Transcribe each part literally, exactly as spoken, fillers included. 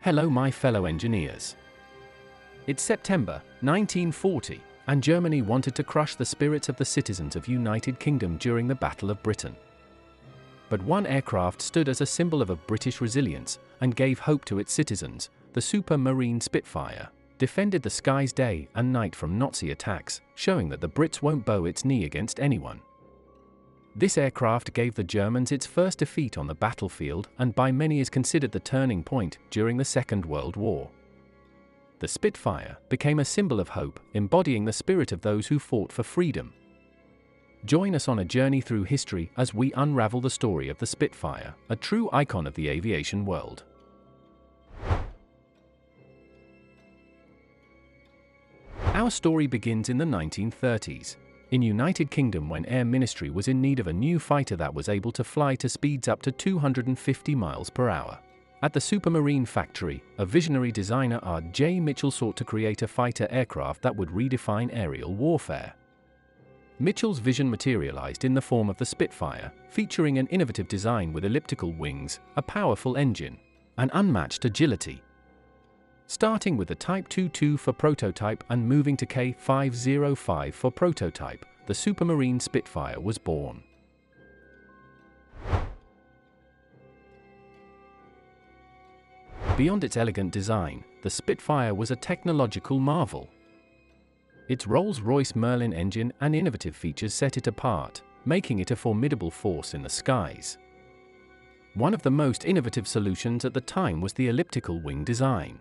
Hello my fellow engineers. It's September nineteen forty, and Germany wanted to crush the spirits of the citizens of United Kingdom during the Battle of Britain. But one aircraft stood as a symbol of a British resilience and gave hope to its citizens. The Supermarine Spitfire defended the skies day and night from Nazi attacks, showing that the Brits won't bow its knee against anyone. This aircraft gave the Germans its first defeat on the battlefield and by many is considered the turning point during the Second World War. The Spitfire became a symbol of hope, embodying the spirit of those who fought for freedom. Join us on a journey through history as we unravel the story of the Spitfire, a true icon of the aviation world. Our story begins in the nineteen thirties, in United Kingdom when Air Ministry was in need of a new fighter that was able to fly to speeds up to two hundred fifty miles per hour. At the Supermarine factory, a visionary designer R J Mitchell sought to create a fighter aircraft that would redefine aerial warfare. Mitchell's vision materialized in the form of the Spitfire, featuring an innovative design with elliptical wings, a powerful engine, and unmatched agility. Starting with the Type twenty-two for prototype and moving to K five oh five for prototype, the Supermarine Spitfire was born. Beyond its elegant design, the Spitfire was a technological marvel. Its Rolls-Royce Merlin engine and innovative features set it apart, making it a formidable force in the skies. One of the most innovative solutions at the time was the elliptical wing design.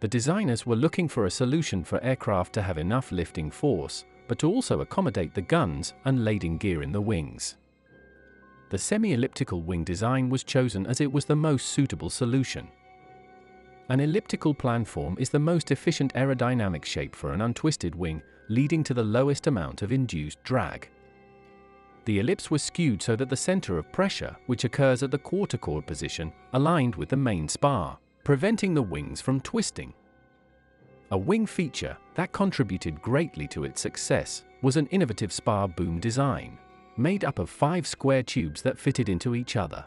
The designers were looking for a solution for aircraft to have enough lifting force, but to also accommodate the guns and lading gear in the wings. The semi-elliptical wing design was chosen as it was the most suitable solution. An elliptical planform is the most efficient aerodynamic shape for an untwisted wing, leading to the lowest amount of induced drag. The ellipse was skewed so that the center of pressure, which occurs at the quarter-chord position, aligned with the main spar, preventing the wings from twisting. A wing feature that contributed greatly to its success was an innovative spar boom design, made up of five square tubes that fitted into each other.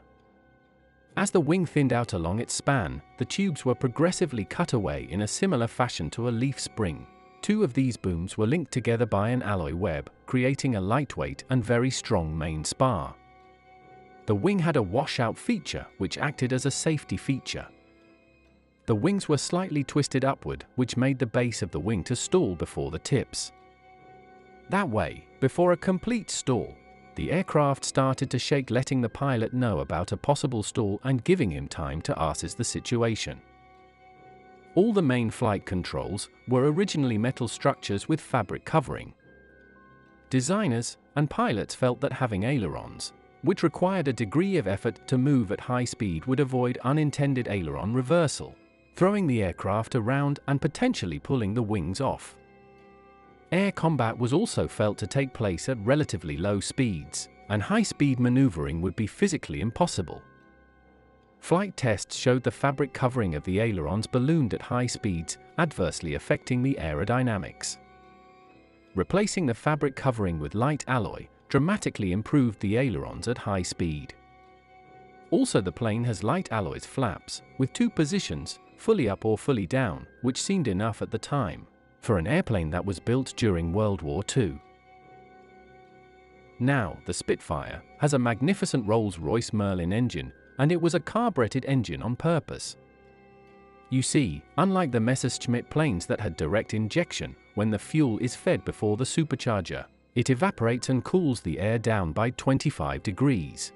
As the wing thinned out along its span, the tubes were progressively cut away in a similar fashion to a leaf spring. Two of these booms were linked together by an alloy web, creating a lightweight and very strong main spar. The wing had a washout feature, which acted as a safety feature. The wings were slightly twisted upward, which made the base of the wing to stall before the tips. That way, before a complete stall, the aircraft started to shake, letting the pilot know about a possible stall and giving him time to assess the situation. All the main flight controls were originally metal structures with fabric covering. Designers and pilots felt that having ailerons, which required a degree of effort to move at high speed, would avoid unintended aileron reversal, throwing the aircraft around and potentially pulling the wings off. Air combat was also felt to take place at relatively low speeds, and high-speed maneuvering would be physically impossible. Flight tests showed the fabric covering of the ailerons ballooned at high speeds, adversely affecting the aerodynamics. Replacing the fabric covering with light alloy dramatically improved the ailerons at high speed. Also, the plane has light alloys flaps, with two positions, fully up or fully down, which seemed enough at the time for an airplane that was built during World War Two. Now, the Spitfire has a magnificent Rolls-Royce Merlin engine, and it was a carbureted engine on purpose. You see, unlike the Messerschmitt planes that had direct injection, when the fuel is fed before the supercharger, it evaporates and cools the air down by twenty-five degrees.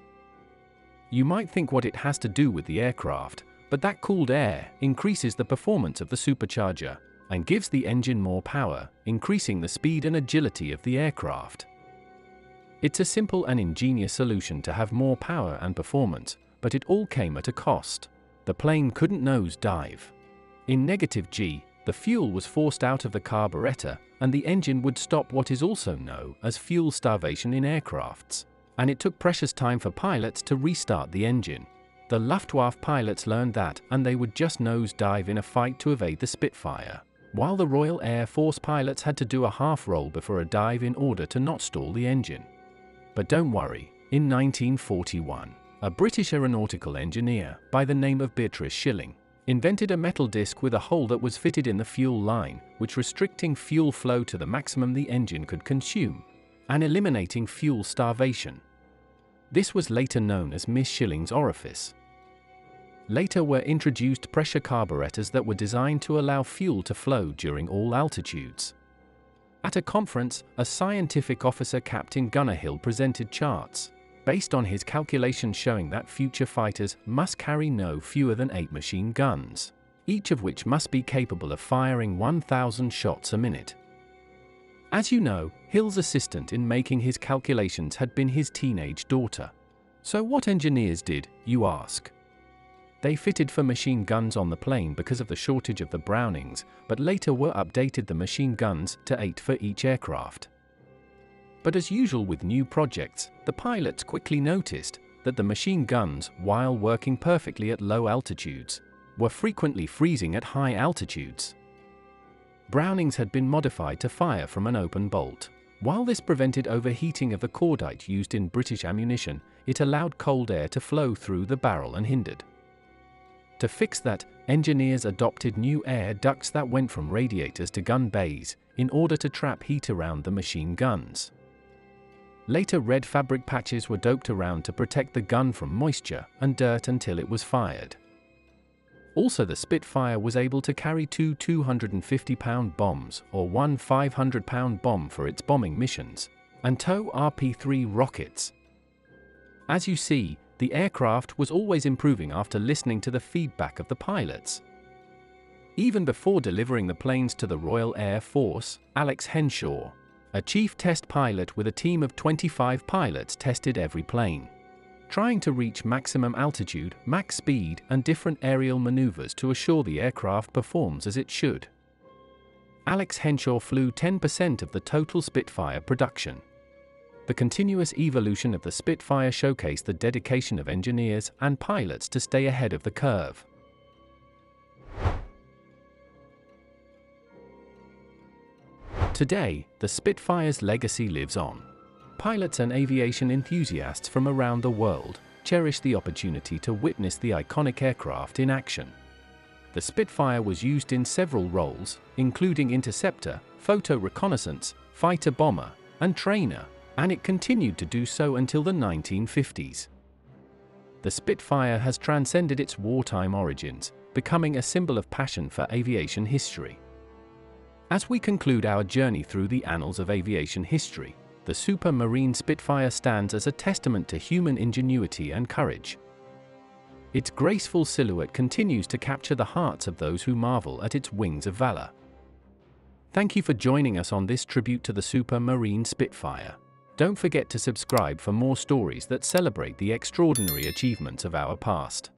You might think what it has to do with the aircraft, but that cooled air increases the performance of the supercharger and gives the engine more power, increasing the speed and agility of the aircraft. It's a simple and ingenious solution to have more power and performance, but it all came at a cost. The plane couldn't nose dive. In negative G, the fuel was forced out of the carburetor, and the engine would stop, what is also known as fuel starvation in aircrafts, and it took precious time for pilots to restart the engine. The Luftwaffe pilots learned that, and they would just nose dive in a fight to evade the Spitfire, while the Royal Air Force pilots had to do a half roll before a dive in order to not stall the engine. But don't worry, in nineteen forty-one, a British aeronautical engineer by the name of Beatrice Schilling invented a metal disc with a hole that was fitted in the fuel line, which restricting fuel flow to the maximum the engine could consume, and eliminating fuel starvation. This was later known as Miss Schilling's orifice. Later were introduced pressure carburetors that were designed to allow fuel to flow during all altitudes. At a conference, a scientific officer, Captain Gunnar Hill, presented charts based on his calculations showing that future fighters must carry no fewer than eight machine guns, each of which must be capable of firing one thousand shots a minute. As you know, Hill's assistant in making his calculations had been his teenage daughter. So what engineers did, you ask? They fitted for machine guns on the plane because of the shortage of the Brownings, but later were updated the machine guns to eight for each aircraft. But as usual with new projects, the pilots quickly noticed that the machine guns, while working perfectly at low altitudes, were frequently freezing at high altitudes. Brownings had been modified to fire from an open bolt. While this prevented overheating of the cordite used in British ammunition, it allowed cold air to flow through the barrel unhindered. To fix that, engineers adopted new air ducts that went from radiators to gun bays in order to trap heat around the machine guns. Later, red fabric patches were doped around to protect the gun from moisture and dirt until it was fired. Also, the Spitfire was able to carry two two hundred fifty pound bombs or one five hundred pound bomb for its bombing missions, and tow R P three rockets. As you see, the aircraft was always improving after listening to the feedback of the pilots. Even before delivering the planes to the Royal Air Force, Alex Henshaw, a chief test pilot with a team of twenty-five pilots, tested every plane, trying to reach maximum altitude, max speed, and different aerial maneuvers to assure the aircraft performs as it should. Alex Henshaw flew ten percent of the total Spitfire production. The continuous evolution of the Spitfire showcased the dedication of engineers and pilots to stay ahead of the curve. Today, the Spitfire's legacy lives on. Pilots and aviation enthusiasts from around the world cherish the opportunity to witness the iconic aircraft in action. The Spitfire was used in several roles, including interceptor, photo reconnaissance, fighter bomber, and trainer, and it continued to do so until the nineteen fifties. The Spitfire has transcended its wartime origins, becoming a symbol of passion for aviation history. As we conclude our journey through the annals of aviation history, the Supermarine Spitfire stands as a testament to human ingenuity and courage. Its graceful silhouette continues to capture the hearts of those who marvel at its wings of valor. Thank you for joining us on this tribute to the Supermarine Spitfire. Don't forget to subscribe for more stories that celebrate the extraordinary achievements of our past.